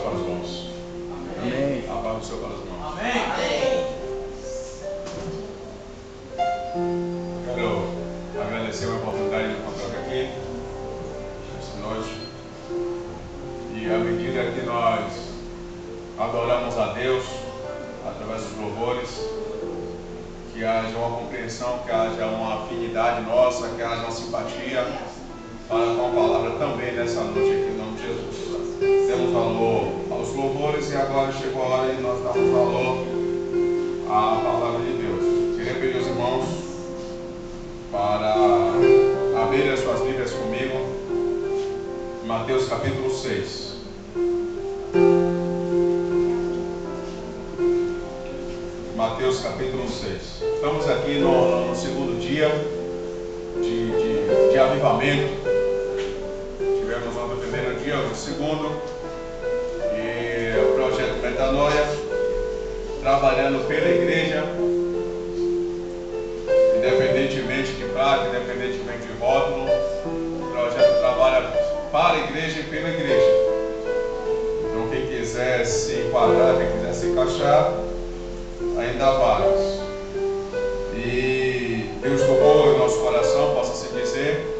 céu para os bons. Amém. A paz do céu para os bons. Amém. Quero agradecer a oportunidade de encontrar aqui esta noite. E à medida que nós adoramos a Deus através dos louvores, que haja uma compreensão, que haja uma afinidade nossa, que haja uma simpatia para com a palavra também nessa noite aqui, em nome de Jesus. Demos valor aos louvores e agora chegou a hora de nós darmos valor à palavra de Deus. Queria pedir aos irmãos para abrirem as suas Bíblias comigo, Mateus capítulo 6. Mateus capítulo 6. Estamos aqui no segundo dia de avivamento. Tivemos no primeiro dia, no segundo, e o projeto Metanoia, trabalhando pela igreja, independentemente de placa, independentemente de rótulo, o projeto trabalha para a igreja e pela igreja. Então quem quiser se enquadrar, quem quiser se encaixar, ainda há vários. E Deus tocou em nosso coração, possa-se dizer,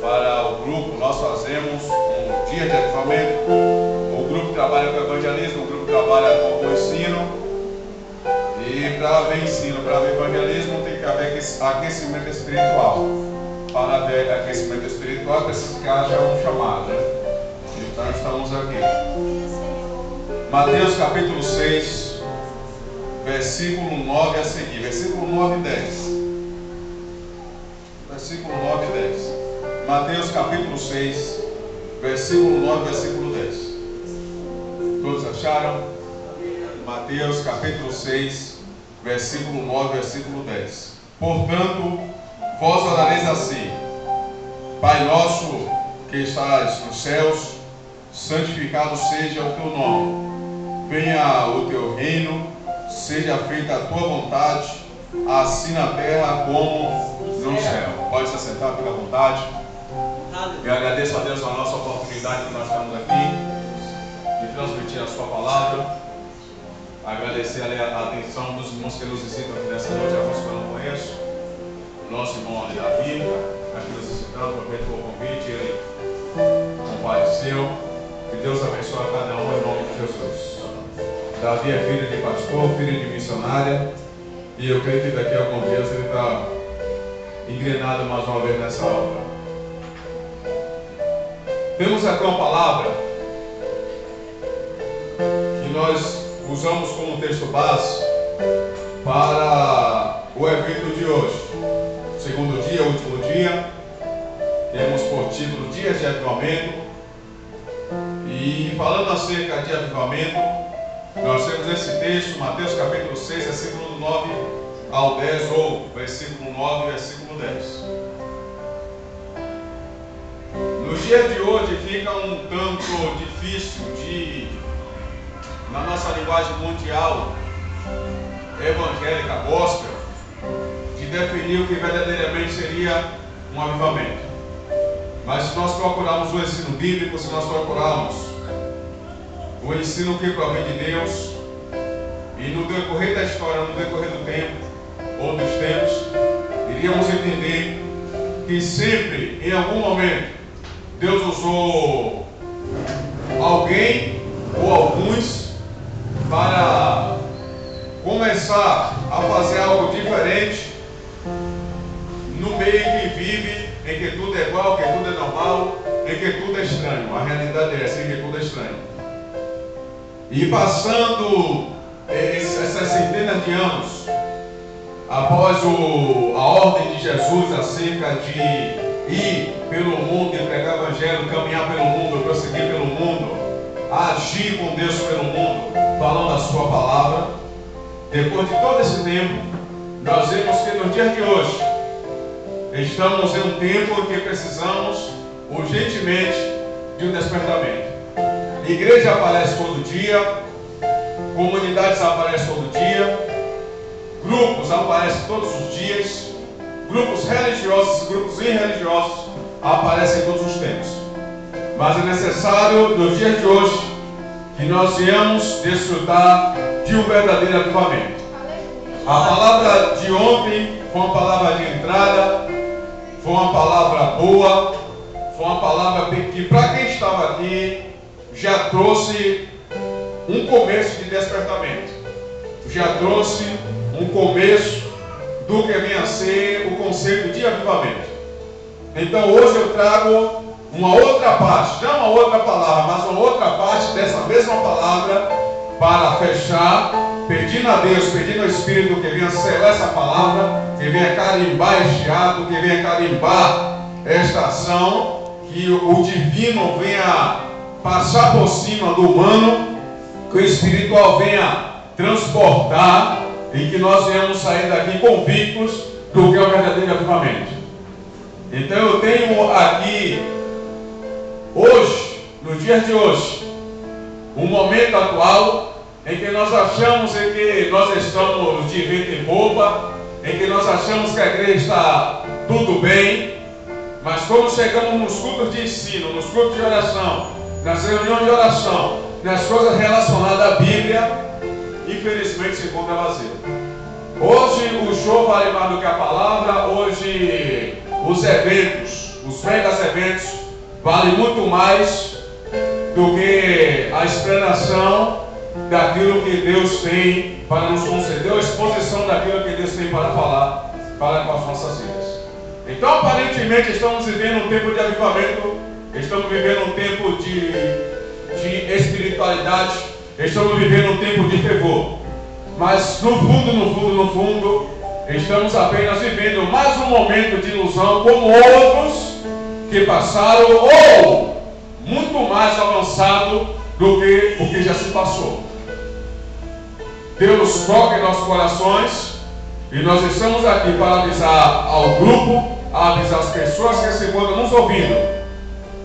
para o grupo. Nós fazemos um dia de avivamento. O grupo trabalha com evangelismo, o grupo trabalha com o ensino. E para haver ensino, para haver evangelismo, tem que haver aquecimento espiritual. Para haver aquecimento espiritual, precisa que haja um chamado, né? Então estamos aqui. Mateus capítulo 6. Versículo 9 a seguir. Versículo 9 e 10. Versículo 9 e 10. Mateus capítulo 6, versículo 9, versículo 10. Todos acharam? Mateus capítulo 6, versículo 9, versículo 10. Portanto, vós orareis assim: Pai nosso que estás nos céus, santificado seja o teu nome. Venha o teu reino. Seja feita a tua vontade, assim na terra como no céu. Pode se assentar pela vontade. Eu agradeço a Deus a nossa oportunidade que nós estamos aqui de transmitir a sua palavra. Agradecer a atenção dos irmãos que nos visitam aqui nessa noite, alguns que eu não conheço. Nosso irmão Davi, aqui nos visitando, aproveitou o convite, ele compareceu. Que Deus abençoe a cada um em nome de Jesus. Davi é filho de pastor, filho de missionária, e eu creio que daqui a alguns dias ele está engrenado mais uma vez nessa obra. Temos aqui uma palavra que nós usamos como texto base para o evento de hoje. Segundo dia, último dia, temos por título Dias de Avivamento, e falando acerca de avivamento, nós temos esse texto, Mateus capítulo 6, versículo 9 ao 10, ou versículo 9, versículo 10. No dia de hoje fica um tanto difícil de, na nossa linguagem mundial, evangélica, gospel, de definir o que verdadeiramente seria um avivamento. Mas se nós procurarmos o ensino bíblico, se nós procurarmos o ensino que provém de Deus, e no decorrer da história, no decorrer do tempo, ou dos tempos, iríamos entender que sempre, em algum momento, Deus usou alguém ou alguns para começar a fazer algo diferente no meio que vive, em que tudo é igual, em que tudo é normal, em que tudo é estranho. A realidade é essa, em que tudo é estranho. E passando essas centenas de anos, após a ordem de Jesus acerca de ir pelo mundo, entregar o evangelho, caminhar pelo mundo, prosseguir pelo mundo, agir com Deus pelo mundo, falando a sua palavra, depois de todo esse tempo, nós vemos que no dia de hoje, estamos em um tempo em que precisamos urgentemente de um despertamento. Igreja aparece todo dia, comunidades aparecem todo dia, grupos aparecem todos os dias, grupos religiosos, grupos irreligiosos aparecem em todos os tempos. Mas é necessário, nos dias de hoje, que nós viemos desfrutar de um verdadeiro avivamento. A palavra de ontem foi uma palavra de entrada, foi uma palavra boa, foi uma palavra que para quem estava aqui já trouxe um começo de despertamento, já trouxe um começo do que vem a ser o conceito de avivamento. Então hoje eu trago uma outra parte, não uma outra palavra, mas uma outra parte dessa mesma palavra para fechar, pedindo a Deus, pedindo ao Espírito que venha selar essa palavra, que venha carimbar este ato, que venha carimbar esta ação, que o divino venha passar por cima do humano, que o espiritual venha transportar e que nós venhamos sair daqui convictos do que é o verdadeiro avivamento. Então eu tenho aqui hoje, nos dias de hoje, um momento atual em que nós achamos em que nós estamos de vento em popa, em que nós achamos que a igreja está tudo bem, mas quando chegamos nos cultos de ensino, nos cultos de oração, nas reuniões de oração, nas coisas relacionadas à Bíblia, infelizmente se encontra vazio. Hoje o show vale mais do que a palavra, hoje os eventos, os mega eventos, vale muito mais do que a explanação daquilo que Deus tem para nos conceder, a exposição daquilo que Deus tem para falar para com as nossas vidas. Então, aparentemente, estamos vivendo um tempo de avivamento, estamos vivendo um tempo de espiritualidade, estamos vivendo um tempo de fervor. Mas, no fundo, no fundo, estamos apenas vivendo mais um momento de ilusão, como outros que passaram, ou muito mais avançado do que o que já se passou. Deus toca em nossos corações e nós estamos aqui para avisar ao grupo, avisar as pessoas que se encontram nos ouvindo,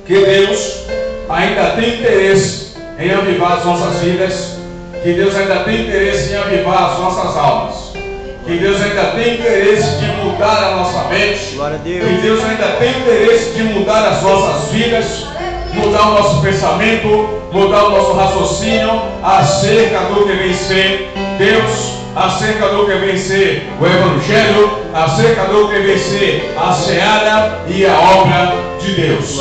que Deus ainda tem interesse em avivar as nossas vidas, que Deus ainda tem interesse em avivar as nossas almas, que Deus ainda tem interesse de mudar a nossa mente, que Deus ainda tem interesse de mudar as nossas vidas, mudar o nosso pensamento, mudar o nosso raciocínio acerca do que vem ser Deus, acerca do que vem ser o Evangelho, acerca do que vem ser a seara e a obra de Deus.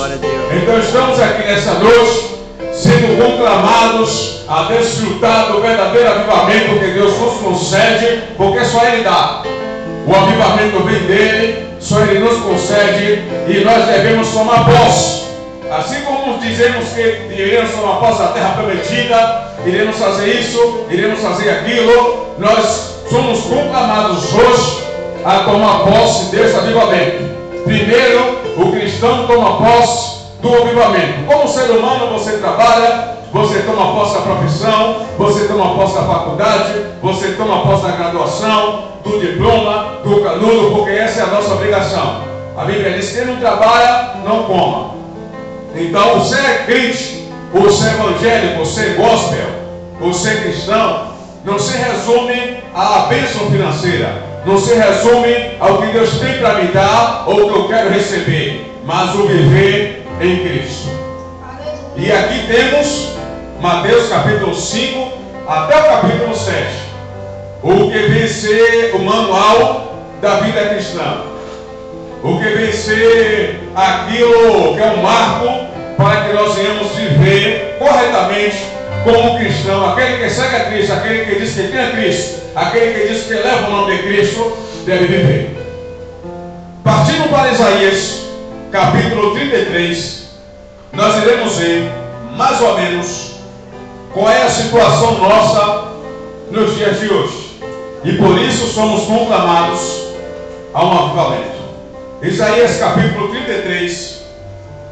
Então estamos aqui nessa noite sendo conclamados a desfrutar do verdadeiro avivamento que Deus nos concede, porque só Ele dá. O avivamento vem dEle, só Ele nos concede e nós devemos tomar posse. Assim como dizemos que iremos tomar posse da terra prometida, iremos fazer isso, iremos fazer aquilo, nós somos conclamados hoje a tomar posse desse avivamento. Primeiro, o cristão toma posse do avivamento. Como ser humano, você trabalha, você toma posse da profissão, você toma posse da faculdade, você toma posse da graduação, do diploma, do canudo, porque essa é a nossa obrigação. A Bíblia diz que quem não trabalha, não coma. Então, você é crente, você é evangélico, você é gospel, você é cristão, não se resume à bênção financeira, não se resume ao que Deus tem para me dar ou que eu quero receber, mas o viver em Cristo. E aqui temos Mateus capítulo 5 até o capítulo 7, o que vem ser o manual da vida cristã, o que vem ser aquilo que é um marco para que nós venhamos viver corretamente como cristão, aquele que segue a Cristo, aquele que diz que tem a Cristo, aquele que diz que leva o nome de Cristo, deve viver. Partindo para Isaías capítulo 33, nós iremos ver mais ou menos qual é a situação nossa nos dias de hoje. E por isso somos conclamados a um avivamento. Isaías capítulo 33,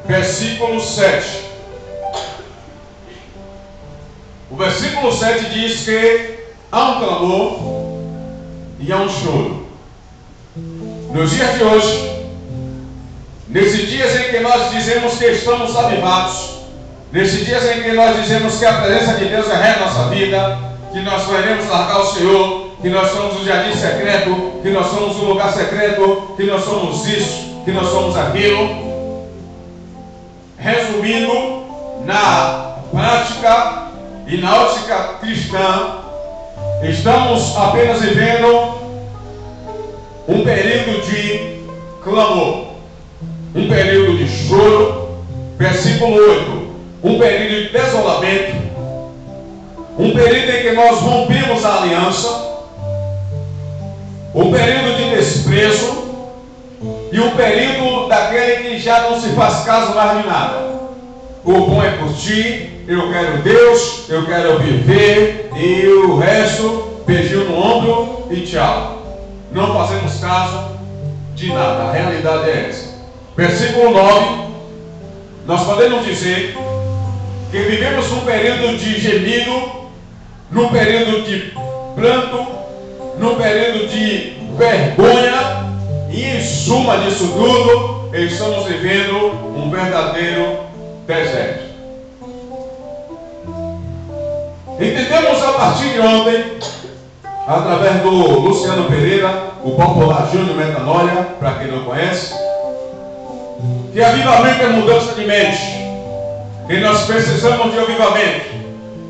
versículo 7. O versículo 7 diz que há um clamor e há um choro. Nos dias de hoje, nesses dias em que nós dizemos que estamos avivados, nesses dias em que nós dizemos que a presença de Deus é nossa vida, que nós queremos largar o Senhor, que nós somos o jardim secreto, que nós somos o lugar secreto, que nós somos isso, que nós somos aquilo. Resumindo, na prática, e náutica cristã, estamos apenas vivendo um período de clamor, um período de choro, versículo 8, um período de desolamento, um período em que nós rompemos a aliança, um período de desprezo e um período daquele que já não se faz caso mais de nada. O bom é curtir, eu quero Deus, eu quero viver, e o resto, beijinho no ombro e tchau. Não fazemos caso de nada, a realidade é essa. Versículo 9, nós podemos dizer que vivemos num período de gemido, num período de pranto, num período de vergonha, e em suma disso tudo, estamos vivendo um verdadeiro deserto. Entendemos a partir de ontem, através do Luciano Pereira, o popular Júnior Metanoia, para quem não conhece, que avivamento é mudança de mente, que nós precisamos de avivamento,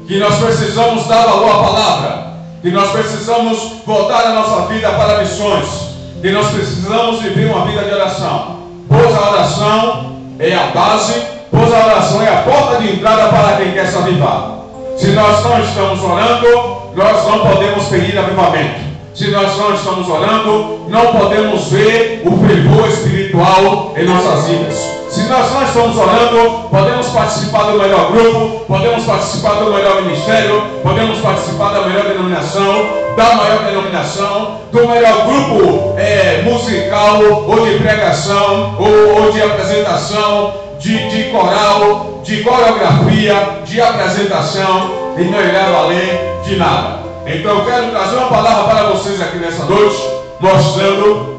que nós precisamos dar valor à palavra, que nós precisamos voltar a nossa vida para missões, que nós precisamos viver uma vida de oração, pois a oração é a base, pois a oração é a porta de entrada para quem quer se avivar. Se nós não estamos orando, nós não podemos pedir avivamento. Se nós não estamos orando, não podemos ver o fervor espiritual em nossas vidas. Se nós não estamos orando, podemos participar do melhor grupo, podemos participar do melhor ministério, podemos participar da melhor denominação, da maior denominação, do melhor grupo musical, ou de pregação, ou de apresentação, de coral, de coreografia, de apresentação, e não irá valer de nada. Então eu quero trazer uma palavra para vocês aqui nessa noite, mostrando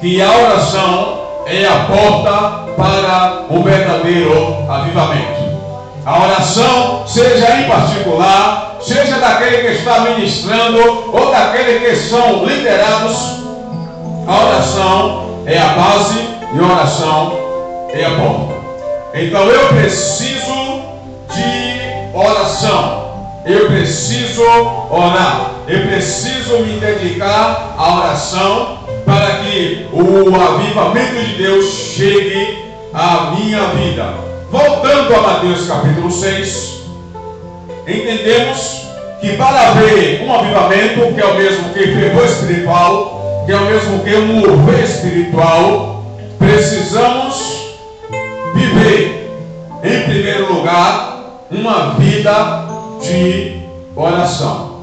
que a oração é a porta para o verdadeiro avivamento. A oração, seja em particular, seja daquele que está ministrando ou daquele que são liderados, a oração é a base e a oração é a porta. Então eu preciso de oração, eu preciso orar, eu preciso me dedicar à oração para que o avivamento de Deus chegue à minha vida. Voltando a Mateus capítulo 6, entendemos que para haver um avivamento, que é o mesmo que fervor espiritual, que é o mesmo que um mover espiritual, precisamos viver, em primeiro lugar, uma vida de oração.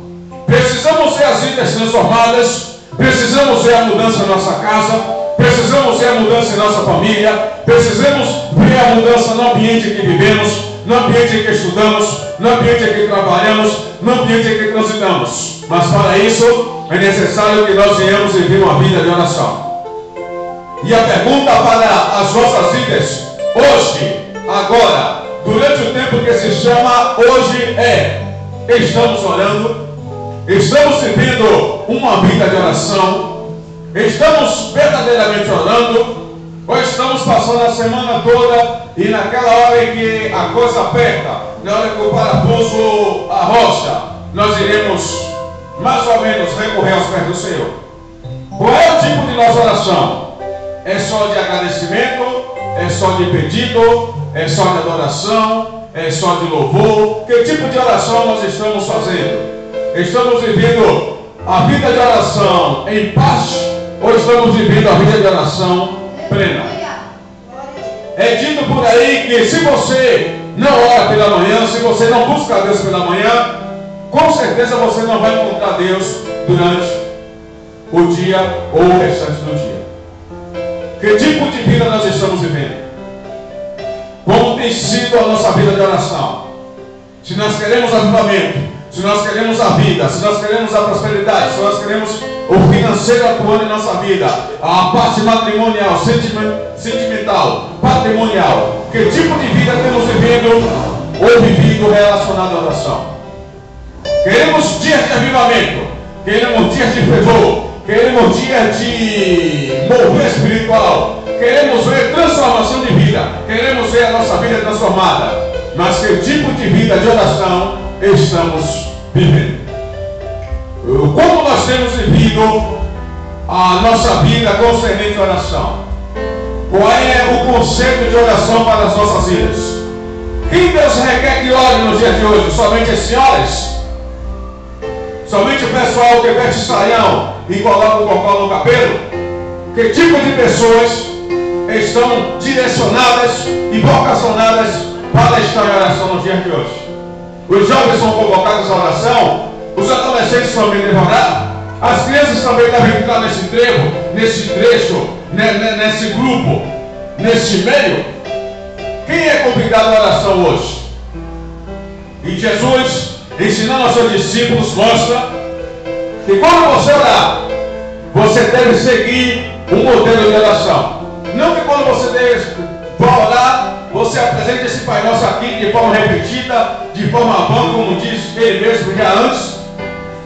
Precisamos ver as vidas transformadas, precisamos ver a mudança em nossa casa, precisamos ver a mudança em nossa família, precisamos ver a mudança no ambiente em que vivemos, no ambiente em que estudamos, no ambiente em que trabalhamos, no ambiente em que transitamos. Mas para isso, é necessário que nós venhamos viver uma vida de oração. E a pergunta para as nossas vidas hoje, agora, durante o tempo que se chama hoje é: estamos orando? Estamos vivendo uma vida de oração? Estamos verdadeiramente orando? Ou estamos passando a semana toda e naquela hora em que a coisa aperta, na hora que o parafuso arrocha, nós iremos mais ou menos recorrer aos pés do Senhor? Qual é o tipo de nossa oração? É só de agradecimento? É só de pedido? É só de adoração? É só de louvor? Que tipo de oração nós estamos fazendo? Estamos vivendo a vida de oração em parte ou estamos vivendo a vida de oração plena? É dito por aí que se você não ora pela manhã, se você não busca Deus pela manhã, com certeza você não vai encontrar Deus durante o dia ou o restante do dia. Que tipo de vida nós estamos vivendo? Como tem sido a nossa vida de oração? Se nós queremos avivamento, se nós queremos a vida, se nós queremos a prosperidade, se nós queremos o financeiro atuando em nossa vida, a parte matrimonial, sentimental, patrimonial, que tipo de vida temos vivendo ou vivido relacionado à oração? Queremos dias de avivamento, queremos dias de fervor, queremos dias de mover espiritual, queremos ver transformação de vida, queremos ver a nossa vida transformada. Mas que tipo de vida de oração estamos vivendo. Como nós temos vivido a nossa vida concernente à oração? Qual é o conceito de oração para as nossas vidas? Quem Deus requer que ore no dia de hoje? Somente as senhoras? Somente o pessoal que veste saião e coloca o cocó no cabelo? Que tipo de pessoas estão direcionadas e vocacionadas para estar em oração no dia de hoje? Os jovens são convocados à oração, os adolescentes também devem orar, as crianças também devem entrar nesse trevo, nesse trecho, nesse grupo, nesse meio. Quem é convidado à oração hoje? E Jesus, ensinando aos seus discípulos, mostra que quando você orar, você deve seguir um modelo de oração. Não que quando você vai orar, você apresente esse Pai Nosso aqui de forma repetida, de forma vã, como diz ele mesmo já antes.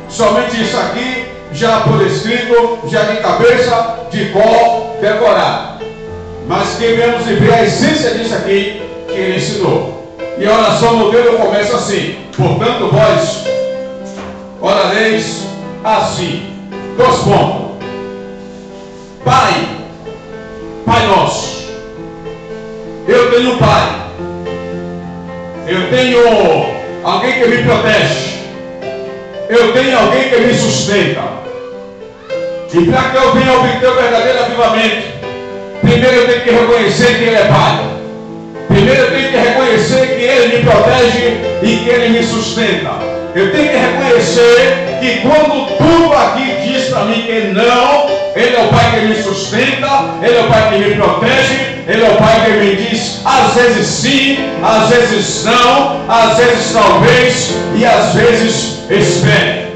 Somente isso aqui, já por escrito, já de cabeça, de cor, decorado. Mas que venhamos ver a essência disso aqui que ele ensinou. E a oração modelo começa assim: portanto, vós orareis assim. 2 pontos. Pai nosso. Eu tenho um pai. Eu tenho alguém que me protege. Eu tenho alguém que me sustenta. E para que eu venha obter o verdadeiro avivamento, primeiro eu tenho que reconhecer que ele é pai. Primeiro eu tenho que reconhecer que ele me protege e que ele me sustenta. Eu tenho que reconhecer que quando tudo aqui diz para mim que não, ele é o pai que me sustenta, ele é o pai que me protege, ele é o pai que me diz às vezes sim, às vezes não, às vezes talvez e às vezes espere.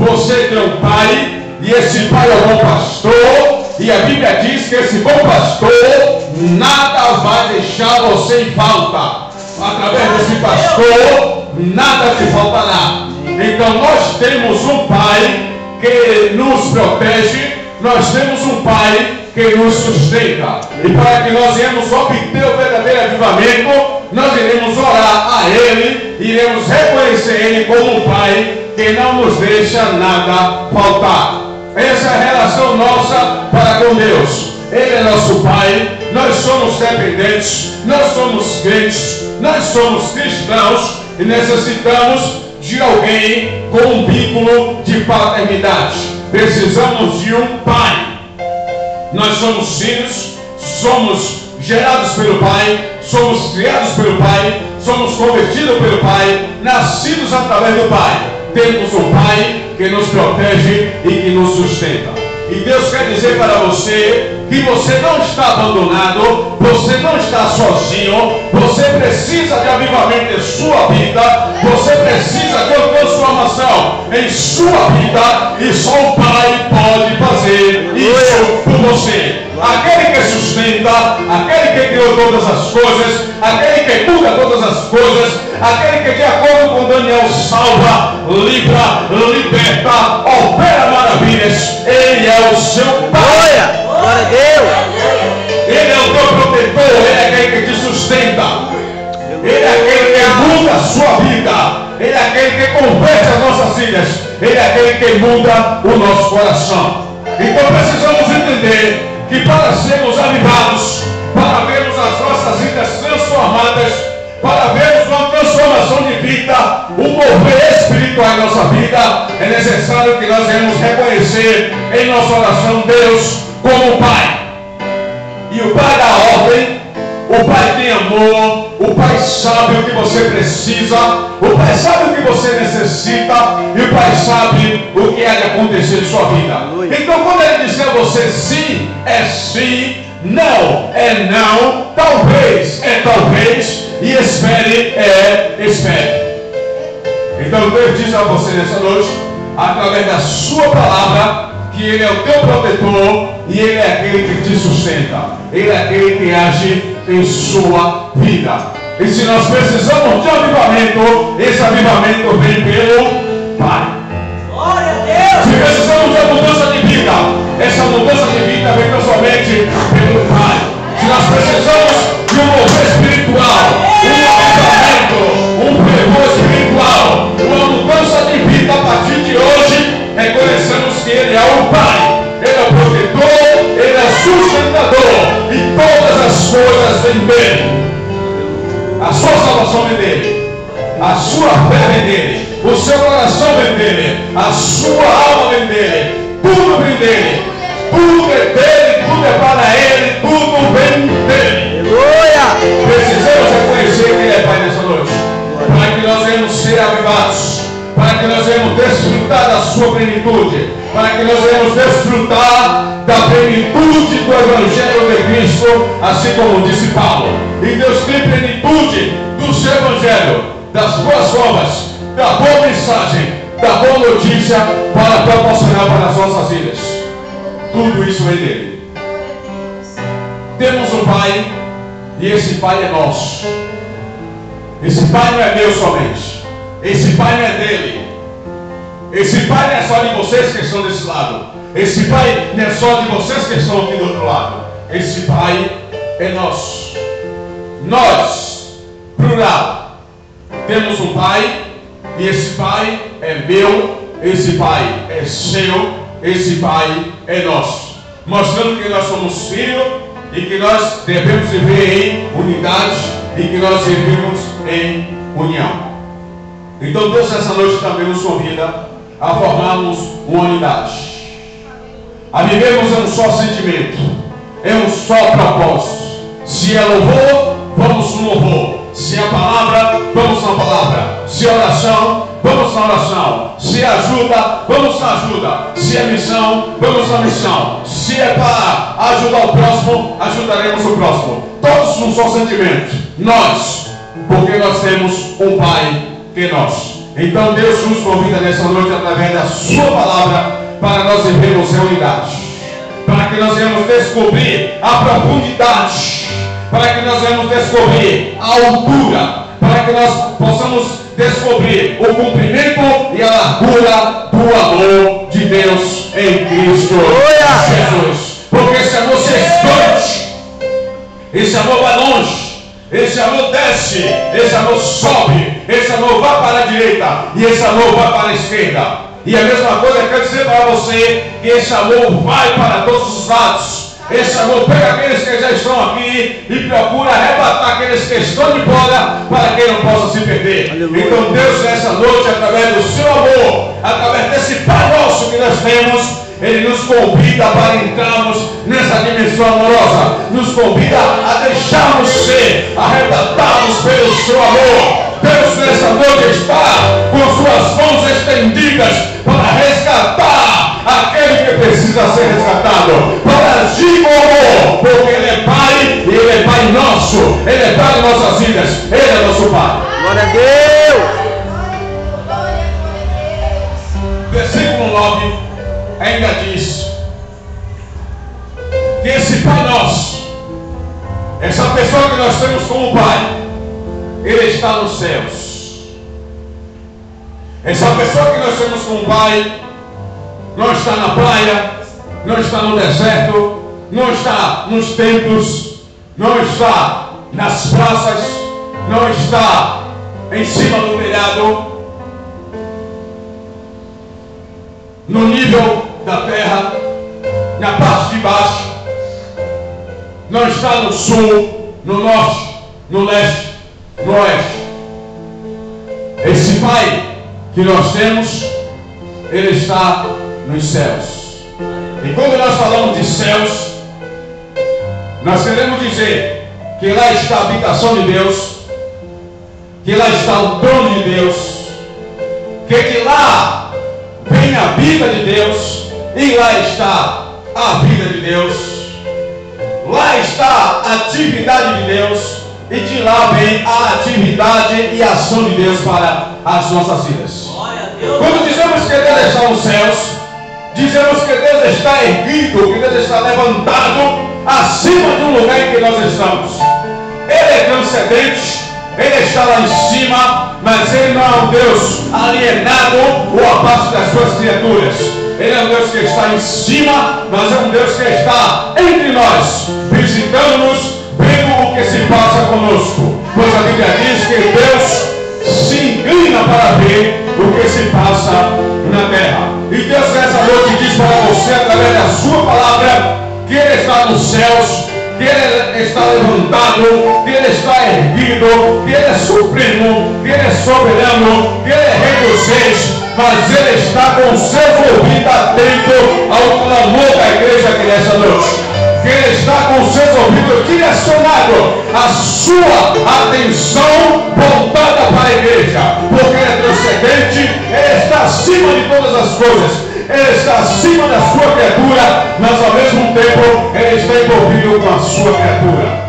Você tem um pai e esse pai é o bom pastor. E a Bíblia diz que esse bom pastor nada vai deixar você em falta. Através desse pastor nada te faltará. Então nós temos um pai que nos protege, nós temos um pai que nos sustenta. E para que nós iremos obter o verdadeiro avivamento, nós iremos orar a ele, iremos reconhecer ele como um pai que não nos deixa nada faltar. Essa é a relação nossa para com Deus. Ele é nosso Pai, nós somos dependentes, nós somos crentes, nós somos cristãos e necessitamos de alguém com um vínculo de paternidade. Precisamos de um Pai. Nós somos filhos, somos gerados pelo Pai, somos criados pelo Pai, somos convertidos pelo Pai, nascidos através do Pai. Temos um Pai que nos protege e que nos sustenta. E Deus quer dizer para você que você não está abandonado, você não está sozinho, você precisa de avivamento em sua vida, você precisa de transformação em sua vida e só o Pai pode fazer isso por você. Aquele que sustenta, aquele que criou todas as coisas, aquele que cuida todas as coisas, aquele que de acordo com Daniel salva, livra, liberta, opera maravilhas, ele é o seu Pai. Glória a Deus. Ele é o teu protetor, ele é aquele que te sustenta, ele é aquele que muda a sua vida, ele é aquele que converte as nossas vidas, ele é aquele que muda o nosso coração. Então precisamos entender que para sermos avivados, para vermos as nossas vidas transformadas, para vermos uma transformação de vida, um mover espiritual em nossa vida, é necessário que nós venhamos reconhecer em nossa oração Deus como Pai. E o Pai dá ordem, o Pai tem amor, o Pai sabe o que você precisa, o Pai sabe o que você necessita e o Pai sabe o que há de acontecer em sua vida. Então quando ele disser a você sim, é sim, não, é não, talvez, é talvez e espere, é espere. Então Deus diz a você nessa noite, através da sua palavra, que ele é o teu protetor e ele é aquele que te sustenta, ele é aquele que age em sua vida. E se nós precisamos de avivamento, esse avivamento vem pelo Pai. Glória a Deus! Se precisamos de mudança de vida, essa mudança de vida vem tão somente pelo Pai. Se nós precisamos de um mover espiritual, um avivamento, um fervor espiritual, fé vem dele, o seu coração vem dele, a sua alma vem dele, tudo vem dele, tudo é dele, tudo é para ele, tudo vem dele. Aleluia! Precisamos reconhecer que ele é Pai nessa noite, para que nós venhamos ser avivados, para que nós venhamos desfrutar da sua plenitude, para que nós venhamos desfrutar da plenitude do Evangelho de Cristo, assim como disse Paulo. E Deus tem plenitude do seu Evangelho, das boas obras, da boa mensagem, da boa notícia, para proporcionar para as nossas vidas. Tudo isso vem dele. Temos um Pai, e esse Pai é nosso. Esse Pai não é meu somente, esse Pai não é dele. Esse Pai não é só de vocês que estão desse lado. Esse Pai não é só de vocês que estão aqui do outro lado. Esse Pai é nosso. Nós, plural, temos um Pai, e esse Pai é meu, esse Pai é seu, esse Pai é nosso. Mostrando que nós somos filhos e que nós devemos viver em unidade e que nós vivemos em união. Então Deus essa noite também nos convida a formarmos uma unidade, a vivermos em um só sentimento, em um só propósito. Se é louvor, vamos no louvor. Se é palavra, vamos na palavra. Se é oração, vamos na oração. Se é ajuda, vamos na ajuda. Se é missão, vamos na missão. Se é para ajudar o próximo, ajudaremos o próximo. Todos num só sentimento, nós, porque nós temos um Pai que nós. Então Deus nos convida nessa noite através da sua palavra para nós vivermos em unidade, para que nós venhamos descobrir a profundidade, para que nós venhamos descobrir a altura, para que nós possamos descobrir o comprimento e a largura do amor de Deus em Cristo Jesus. Porque esse amor se expande, esse amor vai longe, esse amor desce, esse amor sobe, esse amor vai para a direita e esse amor vai para a esquerda. E a mesma coisa eu quero dizer para você, que esse amor vai para todos os lados. Esse amor pega aqueles que já estão aqui e procura arrebatar aqueles que estão de fora, para que não possa se perder. Aleluia. Então Deus nessa noite, através do seu amor, através desse Pai nosso que nós temos, ele nos convida para entrarmos nessa dimensão amorosa, nos convida a deixarmos ser arrebatados pelo seu amor. Deus nessa noite está com suas mãos estendidas para resgatar aquele que precisa ser resgatado, para agir com amor, porque ele é Pai e ele é Pai nosso, ele é Pai de nossas vidas, ele é nosso Pai. Glória a Deus. Versículo 9 ainda diz que esse Pai nosso, essa pessoa que nós temos como Pai, ele está nos céus. Essa pessoa que nós temos como Pai não está na praia, não está no deserto, não está nos templos, não está nas praças, não está em cima do telhado, no nível da terra, na parte de baixo, não está no sul, no norte, no leste, no oeste. Esse Pai que nós temos, ele está nos céus. E quando nós falamos de céus, nós queremos dizer que lá está a habitação de Deus, que lá está o trono de Deus, que de lá vem a vida de Deus, e lá está a vida de Deus, lá está a atividade de Deus, e de lá vem a atividade e a ação de Deus para as nossas vidas. Quando dizemos que Deus está nos céus, dizemos que Deus está erguido, que Deus está levantado acima de um lugar em que nós estamos. Ele é transcendente, ele está lá em cima, mas ele não é um Deus alienado ou abaixo das suas criaturas. Ele é um Deus que está em cima, mas é um Deus que está entre nós, visitando-nos, vendo o que se passa conosco. Pois a Bíblia diz que Deus se inclina para ver o que se passa na terra. E Deus nessa noite diz para você, através da sua palavra, que ele está nos céus, Ele está levantado, Ele está erguido, Ele é supremo, Ele é soberano, Ele é rei dos reis, mas Ele está com seu ouvido atento ao clamor da igreja aqui nessa noite. Ele está com seus ouvidos direcionados, a sua atenção voltada para a igreja, porque Ele é transcendente, Ele está acima de todas as coisas, Ele está acima da sua criatura, mas ao mesmo tempo Ele está envolvido com a sua criatura.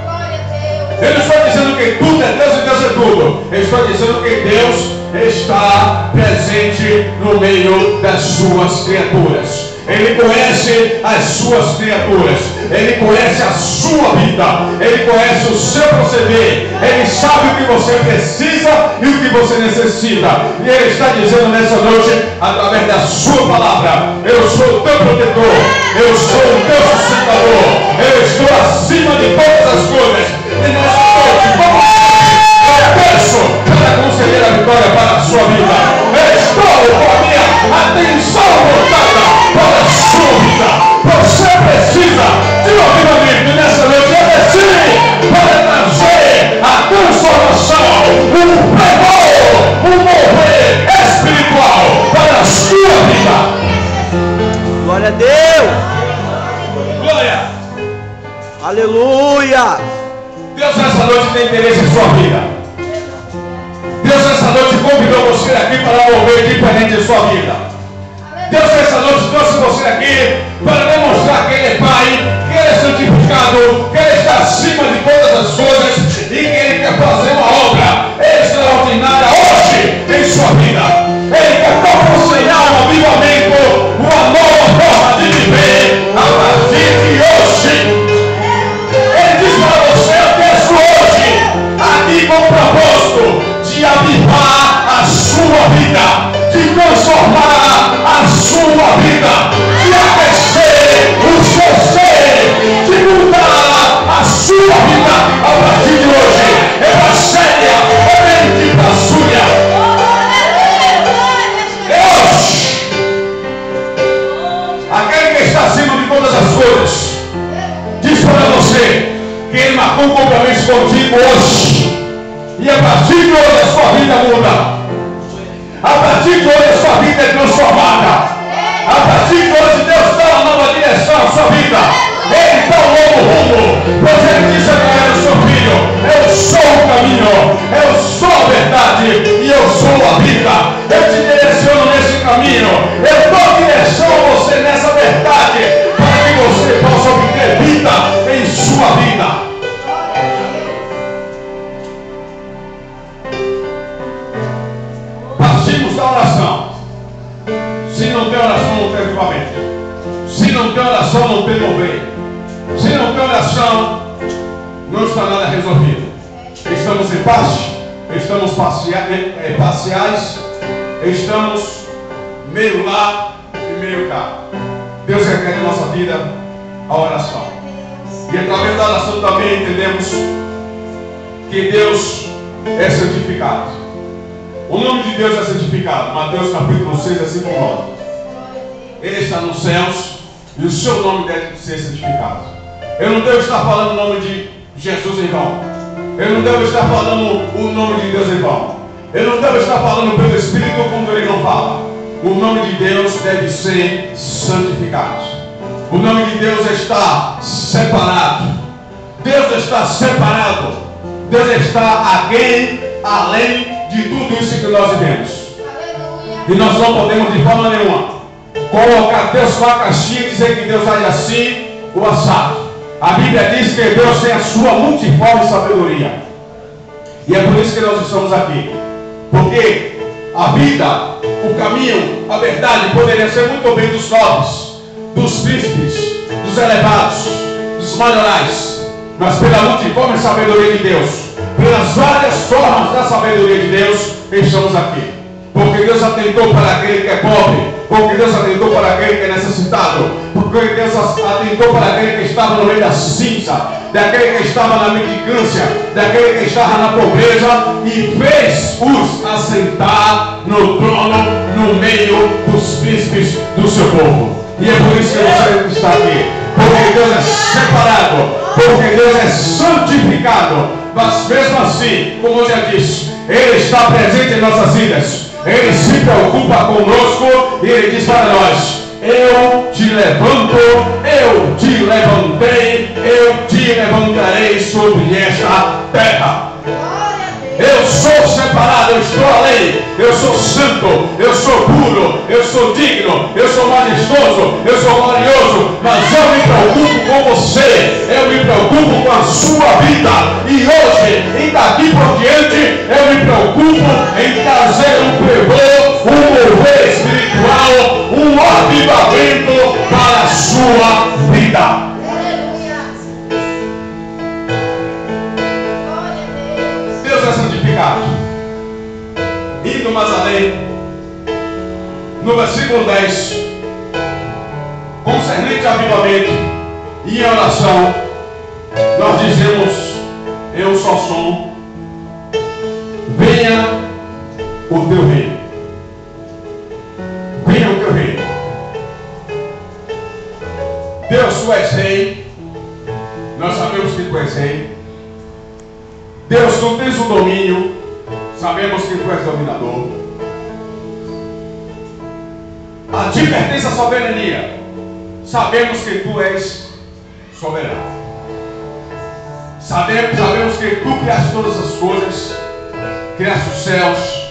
Eu não estou dizendo que tudo é Deus e Deus é tudo, eu estou dizendo que Deus está presente no meio das suas criaturas. Ele conhece as suas criaturas, Ele conhece a sua vida, Ele conhece o seu proceder, Ele sabe o que você precisa e o que você necessita. E Ele está dizendo nessa noite, através da sua palavra: eu sou o teu protetor, eu sou o teu sustentador, eu estou acima de todas as coisas. E nessa noite, eu peço para conceder a vitória para a sua vida. Eu estou com a minha atenção voltada para a sua vida. Você precisa de um avivamento nessa noite. Eu decidi para trazer a transformação, um mover espiritual para a sua vida. Glória a Deus. Glória. Aleluia. Deus nessa noite tem interesse em sua vida. Deus nessa noite convidou você aqui para mover diferente de sua vida. Deus nessa noite trouxe você aqui para demonstrar que Ele é Pai, que Ele é santificado, que Ele está acima de todas as coisas e que Ele quer fazer uma obra extraordinária hoje em sua vida. Ele quer proporcionar um avivamento, uma nova forma de viver a partir de hoje. Ele diz para você: eu peço hoje aqui com o propósito de avivar a sua vida, de transformar sua vida, de aquecer o seu ser, de mudar a sua vida a partir de hoje. É a séria, é a sua. Deus, aquele que está acima de todas as coisas, diz para você que Ele marcou um compromisso contigo hoje, e a partir de hoje a sua vida muda. A partir de hoje a sua vida é transformada. A partir de hoje Deus dá uma nova direção à sua vida. Ele dá um novo rumo. Pois Ele diz agora: eu sou filho, eu sou o caminho, eu sou a verdade e eu sou a vida. Eu te direciono nesse caminho. Eu dou direção a você nessa verdade, para que você possa obter vida em sua vida. Oração. Se não tem oração, não tem avivamento. Se não tem oração, não tem mover. Se não tem oração, não está nada resolvido. Estamos em paz, estamos parciais, estamos meio lá e meio cá. Deus requer em nossa vida a oração. E através da oração também entendemos que Deus é santificado. O nome de Deus é santificado. Mateus capítulo 6, versículo 9. Ele está nos céus e o seu nome deve ser santificado. Eu não devo estar falando o nome de Jesus em vão. Eu não devo estar falando o nome de Deus em vão. Eu não devo estar falando pelo Espírito quando Ele não fala. O nome de Deus deve ser santificado. O nome de Deus está separado. Deus está separado. Deus está alguém além de tudo isso que nós vivemos. Aleluia. E nós não podemos de forma nenhuma colocar Deus na caixinha e dizer que Deus age assim ou assado. A Bíblia diz que Deus tem a sua multiforme sabedoria. E é por isso que nós estamos aqui. Porque a vida, o caminho, a verdade poderia ser muito bem dos nobres, dos príncipes, dos elevados, dos maiorais. Mas pela multiforme sabedoria de Deus, pelas várias formas da sabedoria de Deus, estamos aqui. Porque Deus atentou para aquele que é pobre, porque Deus atentou para aquele que é necessitado, porque Deus atentou para aquele que estava no meio da cinza, daquele que estava na mendicância, daquele que estava na pobreza, e fez-os assentar no trono, no meio dos príncipes do seu povo. E é por isso que você está aqui, porque Deus é separado. porque Deus é santificado, mas mesmo assim, como eu já disse, Ele está presente em nossas vidas, Ele se preocupa conosco e Ele diz para nós: eu te levanto, eu te levantei, eu te levantarei sobre esta terra. Eu sou separado, eu estou além, eu sou santo, eu sou puro, eu sou digno, eu sou majestoso, eu sou glorioso, mas eu me preocupo com você, eu me preocupo com a sua vida, e hoje, e daqui por diante, eu me preocupo em trazer um fervor, um mover espiritual, um avivamento para a sua vida. Indo mais além, no versículo 10, concernente a avivamento e oração, nós dizemos: eu só sou, venha o teu reino, venha o teu reino. Deus, tu és rei, nós sabemos que tu és rei. Deus, tu tens o domínio, sabemos que tu és dominador. A ti pertence a soberania, sabemos que tu és soberano. Sabemos que tu criaste todas as coisas, criaste os céus,